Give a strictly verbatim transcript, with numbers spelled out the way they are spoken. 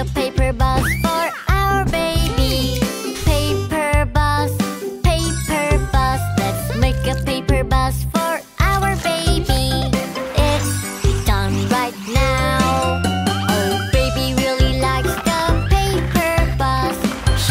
a paper.